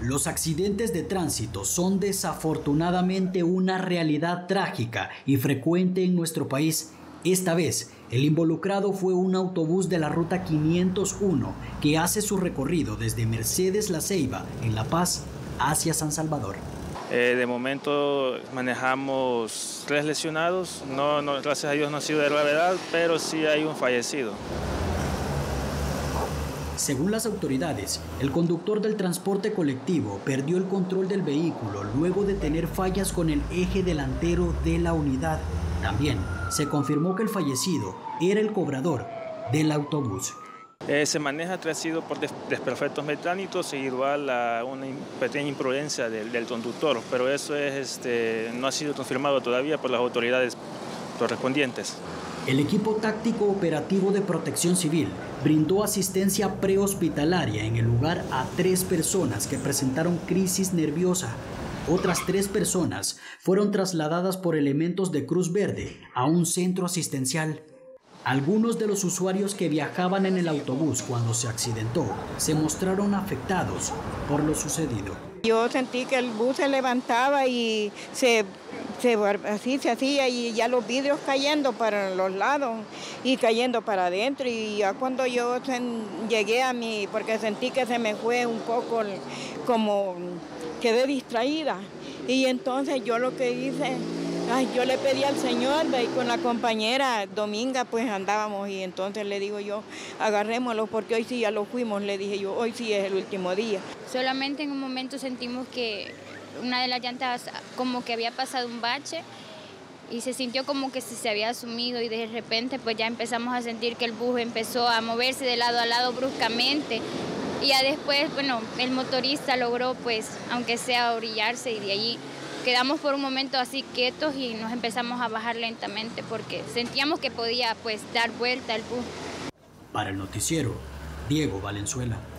Los accidentes de tránsito son desafortunadamente una realidad trágica y frecuente en nuestro país. Esta vez, el involucrado fue un autobús de la ruta 501 que hace su recorrido desde Mercedes La Ceiba, en La Paz, hacia San Salvador. De momento manejamos 3 lesionados, no, gracias a Dios no ha sido de gravedad, pero sí hay un fallecido. Según las autoridades, el conductor del transporte colectivo perdió el control del vehículo luego de tener fallas con el eje delantero de la unidad. También se confirmó que el fallecido era el cobrador del autobús. Se maneja traído por desperfectos mecánicos e igual a una pequeña imprudencia del conductor, pero eso es, no ha sido confirmado todavía por las autoridades correspondientes. El equipo táctico operativo de Protección Civil brindó asistencia prehospitalaria en el lugar a 3 personas que presentaron crisis nerviosa. Otras 3 personas fueron trasladadas por elementos de Cruz Verde a un centro asistencial. Algunos de los usuarios que viajaban en el autobús cuando se accidentó se mostraron afectados por lo sucedido. Yo sentí que el bus se levantaba y así se hacía, y ya los vidrios cayendo para los lados y cayendo para adentro, y ya cuando yo llegué a mí, porque sentí que se me fue un poco, como quedé distraída, y entonces yo lo que hice, yo le pedí al Señor, y con la compañera Dominga pues andábamos, y entonces le digo yo, agarrémoslos porque hoy sí ya lo fuimos, le dije yo, hoy sí es el último día. Solamente en un momento sentimos que una de las llantas como que había pasado un bache y se sintió como que se había sumido, y de repente pues ya empezamos a sentir que el bus empezó a moverse de lado a lado bruscamente, y ya después, bueno, el motorista logró pues aunque sea orillarse, y de allí quedamos por un momento así quietos y nos empezamos a bajar lentamente porque sentíamos que podía pues dar vuelta el bus. Para El Noticiero, Diego Valenzuela.